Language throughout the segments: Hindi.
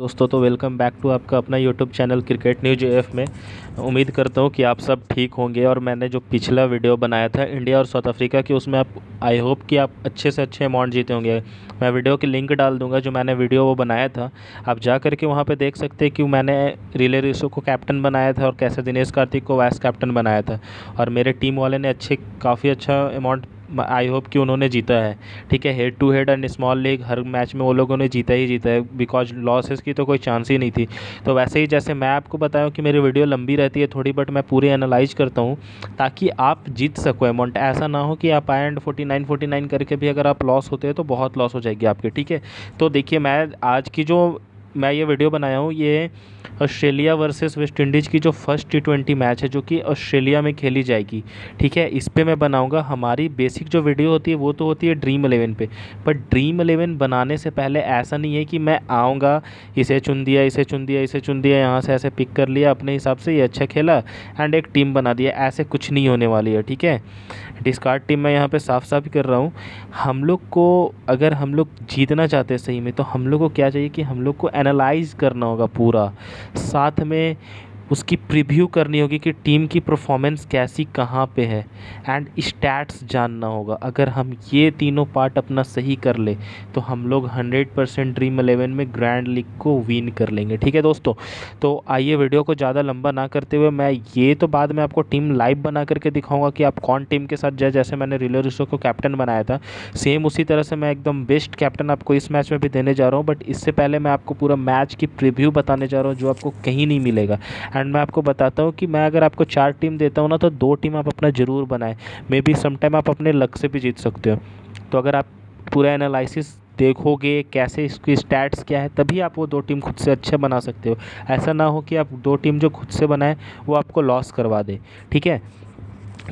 दोस्तों तो वेलकम बैक टू आपका अपना YouTube channel cricket news F में। उम्मीद करता हूँ कि आप सब ठीक होंगे। और मैंने जो पिछला वीडियो बनाया था इंडिया और साउथ अफ्रीका की, उसमें आप आई होप कि आप अच्छे से अच्छे अमाउंट जीते होंगे। मैं वीडियो की लिंक डाल दूंगा, जो मैंने वीडियो वो बनाया था, आप जा करके वहाँ पर देख सकते हैं कि मैंने रिले रिशो को कैप्टन बनाया था और कैसे दिनेश कार्तिक को वाइस कैप्टन बनाया था। और मेरे टीम वाले ने काफ़ी अच्छा अमाउंट आई होप कि उन्होंने जीता है। ठीक है, head to head and small league हर मैच में वो लोगों ने जीता ही जीता है, बिकॉज लॉसेस की तो कोई चांस ही नहीं थी। तो वैसे ही जैसे मैं आपको बताया कि मेरी वीडियो लंबी रहती है थोड़ी, बट मैं पूरी एनालाइज करता हूँ ताकि आप जीत सको अमाउंट। ऐसा ना हो कि आप आई एंड 49 करके भी अगर आप लॉस होते हैं तो बहुत लॉस हो जाएगी आपके। ठीक है, तो देखिए मैं आज की जो मैं ये वीडियो बनाया हूँ, ये ऑस्ट्रेलिया वर्सेस वेस्ट इंडीज़ की जो फर्स्ट T20 मैच है जो कि ऑस्ट्रेलिया में खेली जाएगी। ठीक है, इस पे मैं बनाऊंगा। हमारी बेसिक जो वीडियो होती है वो तो होती है ड्रीम 11 पे, पर ड्रीम 11 बनाने से पहले ऐसा नहीं है कि मैं आऊँगा इसे चुन दिया यहाँ से ऐसे पिक कर लिया अपने हिसाब से, ये अच्छा खेला एंड एक टीम बना दिया। ऐसे कुछ नहीं होने वाली है। ठीक है, डिस्कार्ड टीम मैं यहाँ पर साफ कर रहा हूँ। हम लोग को अगर हम लोग जीतना चाहते हैं सही में, तो हम लोग को क्या चाहिए कि हम लोग को एनालाइज़ करना होगा पूरा, साथ में उसकी प्रीव्यू करनी होगी कि टीम की परफॉर्मेंस कैसी कहाँ पे है एंड स्टैट्स जानना होगा। अगर हम ये तीनों पार्ट अपना सही कर ले तो हम लोग 100% ड्रीम 11 में ग्रैंड लीग को विन कर लेंगे। ठीक है दोस्तों, तो आइए वीडियो को ज़्यादा लंबा ना करते हुए, मैं ये तो बाद में आपको टीम लाइव बना करके दिखाऊंगा कि आप कौन टीम के साथ जाए। जैसे मैंने रिले रिशो को कैप्टन बनाया था, सेम उसी तरह से मैं एकदम बेस्ट कैप्टन आपको इस मैच में भी देने जा रहा हूँ। बट इससे पहले मैं आपको पूरा मैच की प्रीव्यू बताने जा रहा हूँ, जो आपको कहीं नहीं मिलेगा। एंड मैं आपको बताता हूँ कि मैं अगर आपको 4 टीम देता हूँ ना, तो 2 टीम आप अपना ज़रूर बनाएं। मे बी समटाइम आप अपने लक से भी जीत सकते हो। तो अगर आप पूरा एनालिसिस देखोगे कैसे इसकी स्टैट्स क्या है, तभी आप वो 2 टीम खुद से अच्छा बना सकते हो। ऐसा ना हो कि आप 2 टीम जो खुद से बनाएं वो आपको लॉस करवा दें। ठीक है,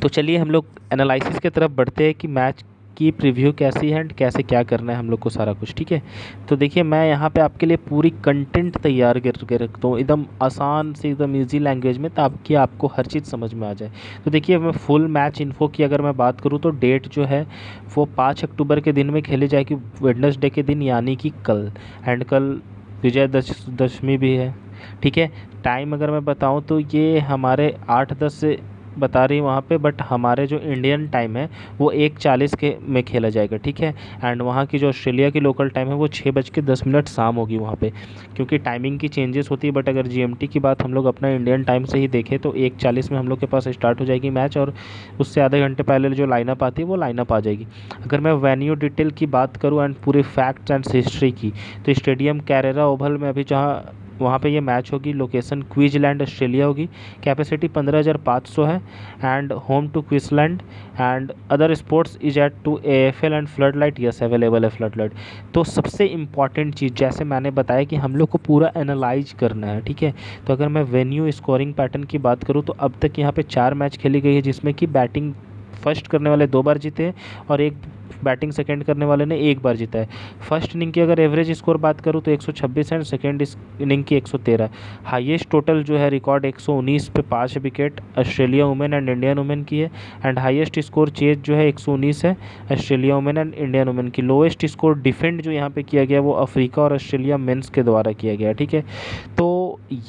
तो चलिए हम लोग एनालिसिस की तरफ बढ़ते हैं कि मैच की प्रीव्यू कैसी है एंड कैसे क्या करना है हम लोग को सारा कुछ। ठीक है, तो देखिए मैं यहाँ पे आपके लिए पूरी कंटेंट तैयार करके रखता हूँ एकदम आसान से, एकदम इजी लैंग्वेज में, ताकि आपको हर चीज़ समझ में आ जाए। तो देखिए मैं फुल मैच इन्फो की अगर मैं बात करूँ तो डेट जो है वो 5 अक्टूबर के दिन में खेली जाएगी, वेडनेसडे के दिन, यानी कि कल। एंड कल विजयदशमी भी है। ठीक है, टाइम अगर मैं बताऊँ तो ये हमारे 8-10 से बता रही वहाँ पे, बट हमारे जो इंडियन टाइम है वो 1:40 के में खेला जाएगा। ठीक है, एंड वहाँ की जो ऑस्ट्रेलिया की लोकल टाइम है वो 6:10 शाम होगी वहाँ पे, क्योंकि टाइमिंग की चेंजेस होती है। बट अगर GMT की बात हम लोग अपना इंडियन टाइम से ही देखें तो 1:40 में हम लोग के पास स्टार्ट हो जाएगी मैच, और उससे आधे घंटे पहले जो लाइनअप आती है वो लाइनअप आ जाएगी। अगर मैं वेन्यू डिटेल की बात करूँ एंड पूरे फैक्ट्स एंड हिस्ट्री की, तो स्टेडियम कैरेरा ओवल में अभी वहाँ पे ये मैच होगी। लोकेशन क्वींसलैंड ऑस्ट्रेलिया होगी। कैपेसिटी 15,500 है and home to Queensland and other sports is at to AFL and flood light, yes available है फ्लड लाइट। तो सबसे इम्पॉर्टेंट चीज़ जैसे मैंने बताया कि हम लोग को पूरा एनालाइज करना है। ठीक है, तो अगर मैं वेन्यू स्कोरिंग पैटर्न की बात करूँ तो अब तक यहाँ पर 4 मैच खेली गई है, जिसमें कि बैटिंग फर्स्ट करने वाले 2 बार जीते हैं और एक बैटिंग सेकंड करने वाले ने 1 बार जीता है। फर्स्ट इनिंग की अगर एवरेज स्कोर बात करूं तो 126 एंड सेकंड इनिंग की 113। हाईएस्ट टोटल जो है रिकॉर्ड 119 पे 5 wicket Australia women and Indian women की है। एंड हाईएस्ट स्कोर चेज जो है 119 है Australia women and Indian women की। लोएस्ट स्कोर डिफेंड जो यहाँ पर किया गया वो अफ्रीका और ऑस्ट्रेलिया मेन्स के द्वारा किया गया। ठीक है, तो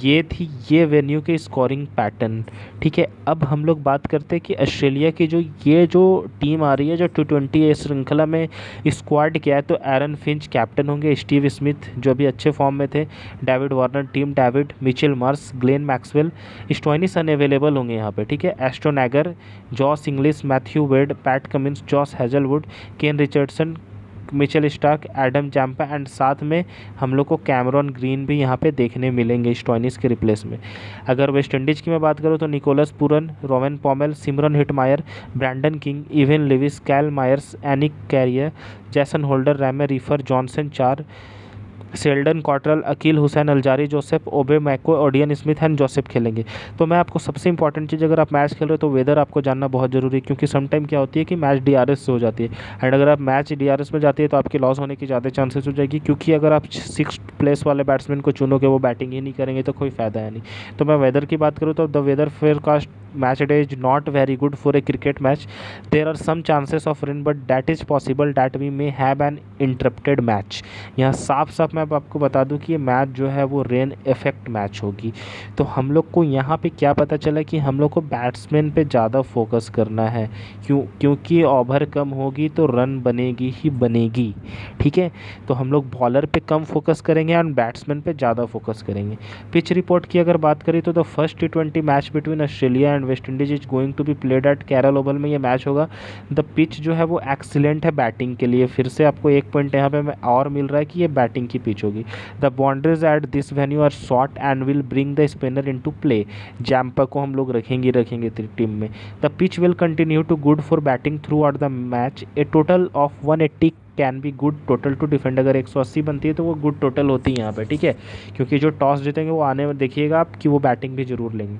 ये थी ये वेन्यू के स्कोरिंग पैटर्न। ठीक है, अब हम लोग बात करते हैं कि ऑस्ट्रेलिया की जो ये जो टीम आ रही है जो T20 श्रृंखला में स्क्वाड क्या है। तो एरन फिंच कैप्टन होंगे, स्टीव स्मिथ जो भी अच्छे फॉर्म में थे, David Warner, Tim David, Mitchell Marsh, Glenn Maxwell, Stoinis unavailable होंगे यहाँ पे। ठीक है, Ashton Agar, Josh Inglis, Matthew Wade, Pat Cummins, Josh Hazlewood, Kane Richardson, Mitchell Starc, Adam Zampa and साथ में हम लोग को कैमरॉन ग्रीन भी यहाँ पे देखने मिलेंगे स्टॉइनिस के रिप्लेस में। अगर वेस्ट इंडीज़ की मैं बात करूँ तो Nicholas Pooran, Rovman Powell, Shimron Hetmyer, Brandon King, Evin Lewis, Kyle Mayers, Yannic Cariah, Jason Holder, Raymon Reifer, Johnson Charles, Sheldon Cottrell, Akeal Hosein, Alzarri Joseph, Obed McCoy, Odean Smith and Joseph खेलेंगे। तो मैं आपको सबसे इंपॉर्टेंट चीज़, अगर आप मैच खेल रहे हो तो वेदर आपको जानना बहुत जरूरी है, क्योंकि समटाइम क्या होती है कि मैच DRS से हो जाती है। एंड अगर आप मैच DRS में जाती है तो आपकी लॉस होने की ज़्यादा चांसेस हो जाएगी, क्योंकि अगर आप 6th प्लेस वाले बैट्समैन को चुनोगे, वो बैटिंग ही नहीं करेंगे तो कोई फ़ायदा है नहीं। तो मैं वेदर की बात करूँ तो the weather forecast matchday is not very good for a cricket match. There are some chances of rain, but that is possible that we may have an interrupted match. यहाँ साफ साफ मैं आपको बता दूँ कि ये मैच जो है वो रेन इफेक्ट मैच होगी. तो हम लोग को यहाँ पे क्या पता चला कि हम लोग को बैट्समैन पे ज़्यादा फोकस करना है, क्योंकि ओवर कम होगी तो रन बनेगी ही बनेगी. ठीक है, तो हम लोग बॉलर पे कम फोकस करेंगे और बैट्समैन पे ज़्यादा फोकस करेंगे. पिच रिपोर्ट की अगर बात करें तो the first T20 match between Australia and West Indies is going to be played at Carrara Oval में ये मैच होगा. द पिच जो है वो एक्सीलेंट है बैटिंग के लिए. फिर से आपको एक पॉइंट यहाँ पर और मिल रहा है कि ये बैटिंग की पिच होगी. The boundaries at this venue are short and will bring the spinner into play. Zampa को हम लोग रखेंगे टीम में. The pitch will continue to good for batting throughout the match. A total of 180 can be good total to defend. अगर 180 बनती है तो वो गुड टोटल होती है यहाँ पे. ठीक है, क्योंकि जो टॉस जीतेंगे वो आने में देखिएगा आप कि वो बैटिंग भी जरूर लेंगे.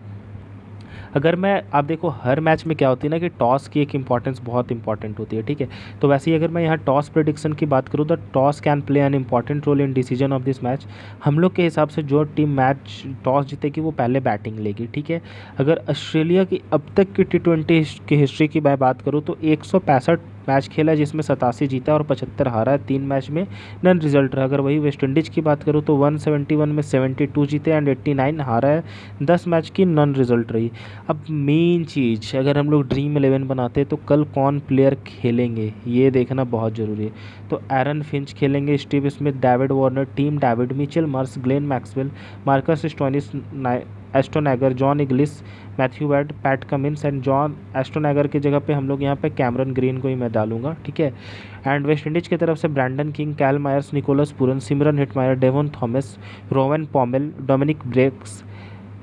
अगर मैं आप देखो हर मैच में क्या होती है ना कि टॉस की एक इंपॉर्टेंस बहुत इंपॉर्टेंट होती है. ठीक है, तो वैसे ही अगर मैं यहाँ टॉस प्रेडिक्शन की बात करूँ तो toss can play an important role in decision of this match. हम लोग के हिसाब से जो टीम मैच टॉस जीतेगी वो पहले बैटिंग लेगी. ठीक है, अगर ऑस्ट्रेलिया की अब तक की T20 की हिस्ट्री की मैं बात करूँ तो 165 मैच खेला जिसमें 87 जीता और 75 हारा है. 3 मैच में नन रिजल्ट रहा. अगर वही वेस्ट इंडीज़ की बात करूँ तो 171 में 72 जीते एंड 89 हारा है. 10 मैच की नन रिजल्ट रही. अब मेन चीज़ अगर हम लोग ड्रीम 11 बनाते हैं तो कल कौन प्लेयर खेलेंगे ये देखना बहुत ज़रूरी है. तो एरन फिंच खेलेंगे, Steve Smith, David Warner, Tim David, Mitchell Marsh, Glenn Maxwell, Marcus Stoinis, Ashton Agar, John Inglis, Matthew Wade, Pat Cummins and John Ashton Agar की जगह पे हम लोग यहाँ पे कैमरन ग्रीन को ही मैं डालूंगा. ठीक है, एंड वेस्ट इंडीज़ की तरफ से Brandon King, Kyle Mayers, Nicholas Pooran, Shimron Hetmyer, Devon Thomas, Rovman Powell, Dominic Drakes,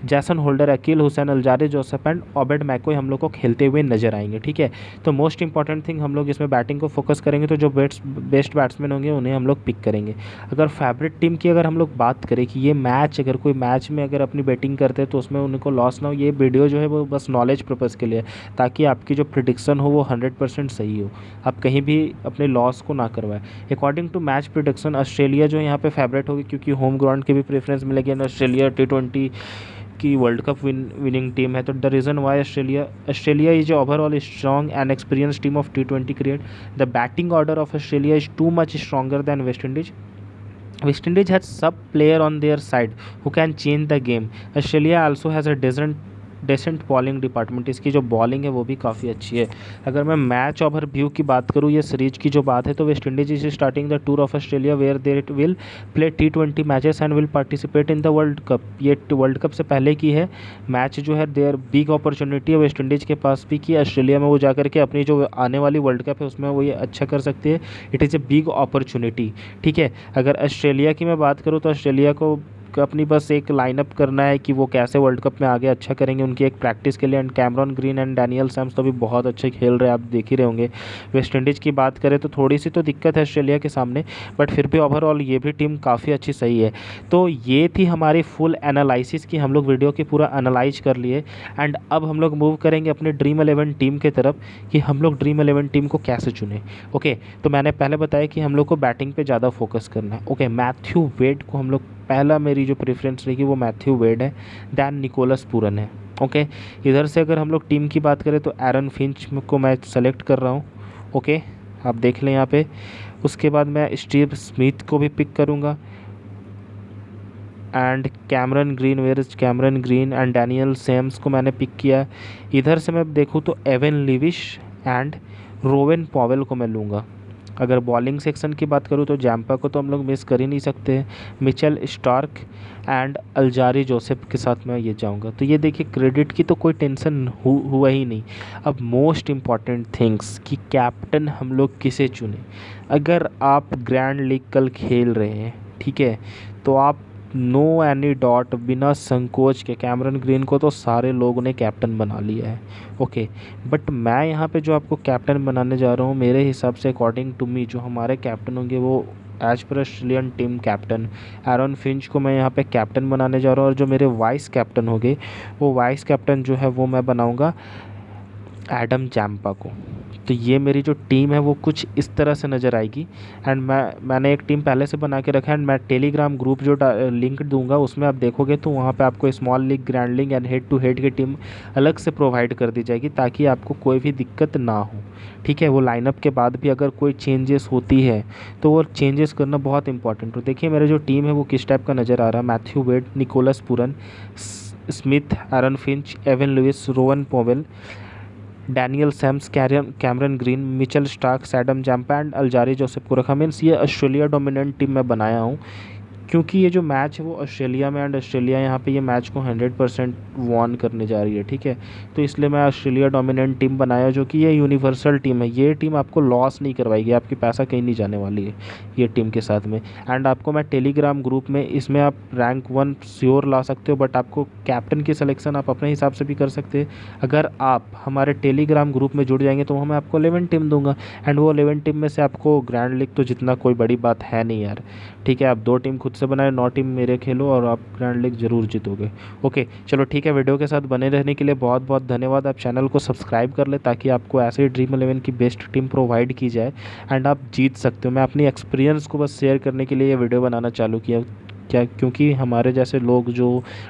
Jason Holder, Akeal Hosein, Alzarri Joseph and Obed McCoy हम लोग को खेलते हुए नजर आएंगे. ठीक है, तो मोस्ट इंपॉर्टेंट थिंग हम लोग इसमें बैटिंग को फोकस करेंगे. तो जो बेस्ट बैट्समैन होंगे उन्हें हम लोग पिक करेंगे. अगर फेवरेट टीम की अगर हम लोग बात करें कि ये मैच अगर कोई मैच में अगर अपनी बैटिंग करते हैं तो उसमें उनको लॉस ना हो, ये वीडियो जो है वो बस नॉलेज पर्पज़ के लिए, ताकि आपकी जो प्रेडिक्शन हो वो 100% सही हो, आप कहीं भी अपने लॉस को ना करवाएं. According to match prediction Australia जो यहाँ पर फेवरेट होगी क्योंकि होम ग्राउंड की भी प्रेफरेंस मिलेगी एंड ऑस्ट्रेलिया T20 की वर्ल्ड कप विनिंग टीम है. तो the reason why Australia is overall strong and experience team of T20 cricket. The batting order of Australia is too much stronger than West Indies. West Indies has sub player on their side who can change the game. Australia also has a decent bowling department. इसकी जो बॉलिंग है वो भी काफ़ी अच्छी है. अगर मैं मैच ओवर व्यू की बात करूँ या सीरीज की जो बात है तो West Indies is starting the tour of Australia where they will play T20 matches and will participate in the world cup. ये वर्ल्ड कप से पहले की है मैच जो है. देयर बिग अपॉर्चुनिटी है वेस्ट इंडीज़ के पास भी कि ऑस्ट्रेलिया में वो जा करके अपनी जो आने वाली वर्ल्ड कप है उसमें वो ये अच्छा कर सकती है. It is a big opportunity. ठीक है, अगर ऑस्ट्रेलिया की मैं बात करूँ तो ऑस्ट्रेलिया को अपनी बस एक लाइनअप करना है कि वो कैसे वर्ल्ड कप में आगे अच्छा करेंगे उनकी एक प्रैक्टिस के लिए. And Cameron Green and Daniel Sams तो भी बहुत अच्छे खेल रहे हैं, आप देख ही रहे होंगे. वेस्ट इंडीज़ की बात करें तो थोड़ी सी तो दिक्कत है ऑस्ट्रेलिया के सामने, बट फिर भी ओवरऑल ये भी टीम काफ़ी अच्छी सही है. तो ये थी हमारी फुल एनालिसिस की हम लोग वीडियो की पूरा एनालाइज कर लिए. एंड अब हम लोग मूव करेंगे अपने ड्रीम 11 टीम की तरफ कि हम लोग ड्रीम 11 टीम को कैसे चुने. ओके, तो मैंने पहले बताया कि हम लोग को बैटिंग पर ज़्यादा फोकस करना है. ओके, मैथ्यू वेड को हम लोग पहला मेरी जो प्रेफरेंस रहेगी वो मैथ्यू वेड है, दैन निकोलस पूरन है. ओके, इधर से अगर हम लोग टीम की बात करें तो एरन फिंच को मैं सेलेक्ट कर रहा हूँ. ओके, आप देख लें यहाँ पे. उसके बाद मैं स्टीव स्मिथ को भी पिक करूँगा and Cameron Green, where is Cameron Green and Daniel Sams को मैंने पिक किया. इधर से मैं देखूँ तो Evin Lewis and Rovman Powell को मैं लूँगा. अगर बॉलिंग सेक्शन की बात करूँ तो ज़ाम्पा को तो हम लोग मिस कर ही नहीं सकते हैं. Mitchell Starc and Alzarri Joseph के साथ मैं ये जाऊँगा. तो ये देखिए क्रेडिट की तो कोई टेंशन हुआ ही नहीं. अब मोस्ट इम्पॉर्टेंट थिंग्स कि कैप्टन हम लोग किसे चुने. अगर आप ग्रैंड लीग कल खेल रहे हैं, ठीक है, तो आप नो एनी डॉट बिना संकोच के कैमरन ग्रीन को तो सारे लोगों ने कैप्टन बना लिया है. ओके, बट मैं यहाँ पे जो आपको कैप्टन बनाने जा रहा हूँ मेरे हिसाब से अकॉर्डिंग टू मी जो हमारे कैप्टन होंगे वो एज पर Australian team captain Aaron Finch को मैं यहाँ पे कैप्टन बनाने जा रहा हूँ. और जो मेरे वाइस कैप्टन हो गए वो वाइस कैप्टन जो है वो मैं बनाऊँगा एडम ज़ाम्पा को. तो ये मेरी जो टीम है वो कुछ इस तरह से नज़र आएगी। एंड मैंने एक टीम पहले से बना के रखा है, एंड मैं टेलीग्राम ग्रुप जो लिंक दूंगा उसमें आप देखोगे तो वहाँ पे आपको small league, grand league and head to head की टीम अलग से प्रोवाइड कर दी जाएगी ताकि आपको कोई भी दिक्कत ना हो। ठीक है, वो लाइनअप के बाद भी अगर कोई चेंजेस होती है तो वो चेंजेस करना बहुत इंपॉर्टेंट हो। देखिए मेरा जो टीम है वो किस टाइप का नज़र आ रहा है, Matthew Wade, Nicholas Pooran, Smith, Aaron Finch, Evin Lewis, Rovman Powell, Daniel Sams, Cameron Green, Mitchell Starc, Adam Zampa and Alzarri Joseph को रखा। मीन्स ये ऑस्ट्रेलिया डोमिनेंट टीम मैं बनाया हूँ क्योंकि ये जो मैच है वो ऑस्ट्रेलिया में, एंड ऑस्ट्रेलिया यहाँ पे ये मैच को 100% वॉन करने जा रही है। ठीक है, तो इसलिए मैं ऑस्ट्रेलिया डोमिनेंट टीम बनाया जो कि ये यूनिवर्सल टीम है। ये टीम आपको लॉस नहीं करवाएगी, आपके पैसा कहीं नहीं जाने वाली है ये टीम के साथ में। एंड आपको मैं टेलीग्राम ग्रुप में, इसमें आप रैंक 1 श्योर ला सकते हो, बट आपको कैप्टन की सिलेक्शन आप अपने हिसाब से भी कर सकते हैं। अगर आप हमारे टेलीग्राम ग्रुप में जुड़ जाएंगे तो मैं आपको 11 टीम दूंगा, एंड वो 11 टीम में से आपको ग्रैंड लीग तो जितना कोई बड़ी बात है नहीं यार। ठीक है, आप 2 टीम खुद बनाए, 9 टीम मेरे खेलो और आप ग्रैंड लीग जरूर जीतोगे। ओके चलो ठीक है, वीडियो के साथ बने रहने के लिए बहुत बहुत धन्यवाद। आप चैनल को सब्सक्राइब कर ले ताकि आपको ऐसे ही ड्रीम 11 की बेस्ट टीम प्रोवाइड की जाए एंड आप जीत सकते हो। मैं अपनी एक्सपीरियंस को बस शेयर करने के लिए ये वीडियो बनाना चालू किया क्योंकि हमारे जैसे लोग जो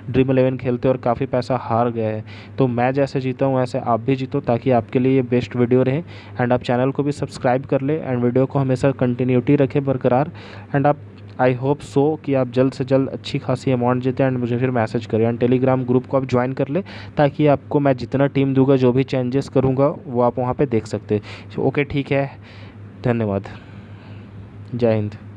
ड्रीम 11 खेलते हैं और काफ़ी पैसा हार गए हैं, तो मैं जैसे जीता हूँ वैसे आप भी जीतो ताकि आपके लिए ये बेस्ट वीडियो रहे। एंड आप चैनल को भी सब्सक्राइब कर ले एंड वीडियो को हमेशा कंटिन्यूटी रखें बरकरार। एंड आप आई होप सो कि आप जल्द से जल्द अच्छी खासी अमाउंट जीते एंड मुझे फिर मैसेज करें। एंड टेलीग्राम ग्रुप को आप ज्वाइन कर ले ताकि आपको मैं जितना टीम दूंगा, जो भी चेंजेस करूंगा वो आप वहां पे देख सकते हैं। ओके ठीक है, धन्यवाद, जय हिंद।